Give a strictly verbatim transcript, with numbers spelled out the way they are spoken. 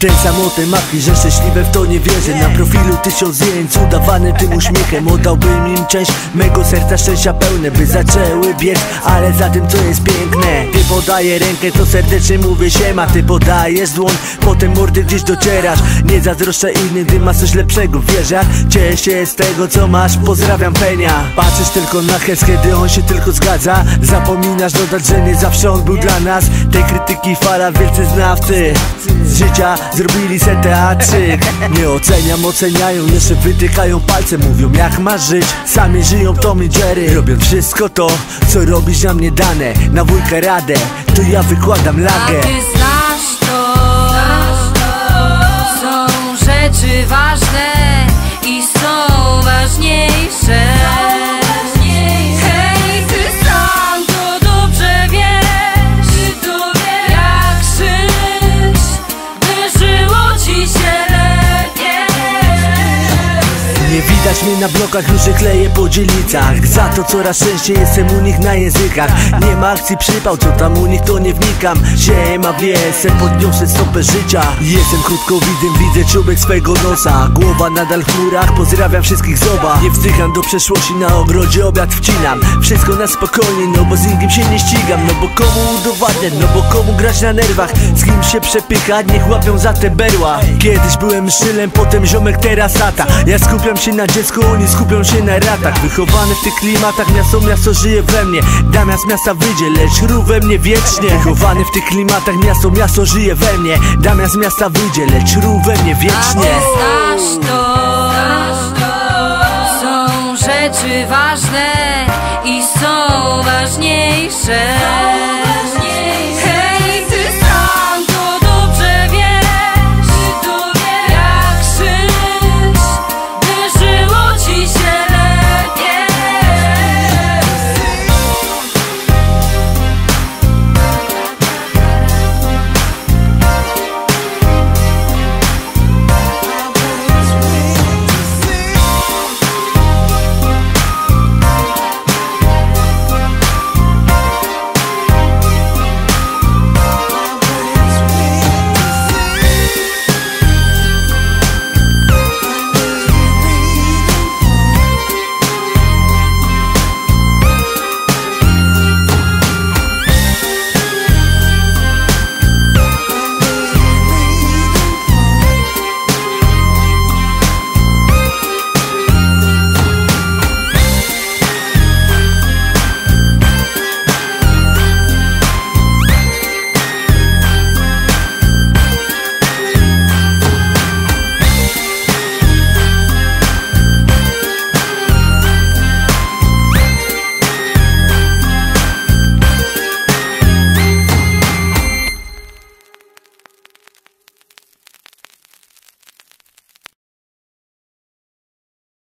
Ten samotny machi, że szczęśliwe w to nie wierzę. Na profilu tysiąc zdjęć, udawane tym uśmiechem. Oddałbym im część mego serca, szczęścia pełne, by zaczęły biec, ale za tym co jest piękne. Ty podaję rękę, to serdecznie mówię siema. Ty podajesz dłoń, potem mordy gdzieś docierasz. Nie zazdroszczę innych, gdy masz coś lepszego w wieżach. Ciesz się z tego co masz, pozdrawiam Penia. Patrzysz tylko na hez, kiedy on się tylko zgadza. Zapominasz dodać, że nie zawsze on był dla nas. Tej krytyki fala wielcy znawcy z życia zrobili se teatrzyk. Nie oceniam, oceniają, jeszcze wytykają palce. Mówią jak masz żyć, sami żyją Tom i Jerry. Robią wszystko to, co robisz na mnie dane. Na wujkę radę, to ja wykładam lagę. A ty znasz to, są rzeczy ważne i są ważniejsze. Widać mnie na blokach, już kleję po dzielnicach. Za to coraz częściej jestem u nich na językach. Nie ma akcji przypał, co tam u nich to nie wnikam. Ziema w jesem, podniosę stopę życia. Jestem krótkowidym, widzę czubek swego nosa. Głowa nadal w chmurach, pozdrawiam wszystkich zoba. Nie wzdycham do przeszłości, na ogrodzie obiad wcinam. Wszystko na spokojnie, no bo z nikim się nie ścigam. No bo komu udowadniać, no bo komu grać na nerwach. Z kim się przepychać, niech łapią za te berła. Kiedyś byłem szylem, potem ziomek, teraz tata. Ja skupiam się na dziecku, oni skupią się na ratach. Wychowany w tych klimatach, miasto, miasto żyje we mnie. Damian z miasta wyjdzie, lecz rów we mnie wiecznie. Wychowany w tych klimatach, miasto, miasto żyje we mnie. Damian z miasta wyjdzie, lecz rów we mnie wiecznie. A ty znasz to, są rzeczy ważne i są ważniejsze.